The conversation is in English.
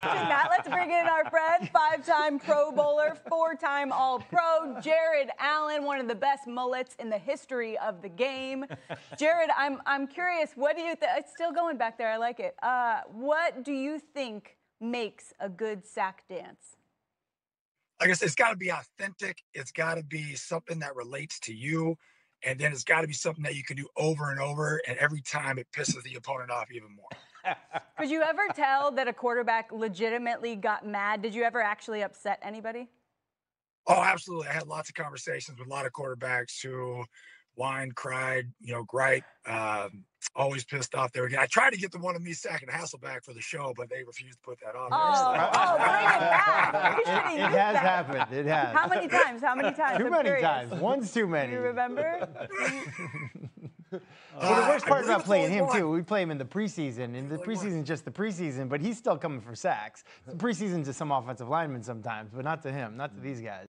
After that, let's bring in our friend, five-time Pro Bowler, four-time All-Pro, Jared Allen, one of the best mullets in the history of the game. Jared, I'm curious, what do you think? It's still going back there. I like it. What do you think makes a good sack dance? Like I said, it's got to be authentic. It's got to be something that relates to you. And then it's got to be something that you can do over and over, and every time it pisses the opponent off even more. Could you ever tell that a quarterback legitimately got mad? Did you ever actually upset anybody? Oh, absolutely. I had lots of conversations with a lot of quarterbacks who whined, cried, you know, griped, always pissed off there again. I tried to get the one of me sacking Hasselbeck for the show, but they refused to put that on there. Oh, bring it back. It has happened. It has. How many times? How many times? Too many times. One's too many. Do you remember? Well, the worst part about playing him, too, we play him in the preseason. And the preseason just the preseason, but he's still coming for sacks. The preseason to some offensive linemen sometimes, but not to him, not to these guys.